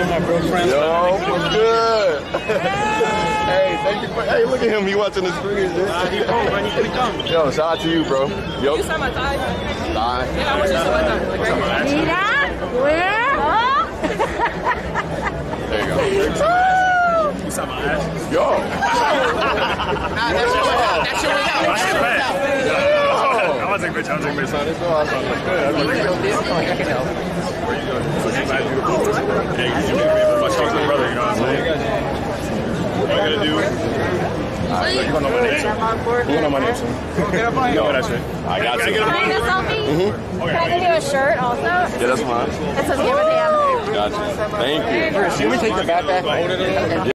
with my bro friends. Yo, what's good? Hey, thank you for, hey, look at him. He watching the screen. He home, man. He couldn't come. Yo, shout out to you, bro. Yo. You saw my thigh. Thigh. Yeah, I want you to my thigh. See that? Where? Oh. There you go. You saw my ass. Yo. Nah, that's your way out. That's your way out. I was like, bitch. I can help. Where you going? So she's my beautiful sister. Yeah, you my chocolate brother, you know what I'm saying? What am I going to do? You going on my name? You going on my name soon? No, that's it. I got you. Can I get a selfie? Mm-hmm. Can I get you a shirt also? Yeah, that's mine. That's a damn. Gotcha. Thank you. Should we take the backpack?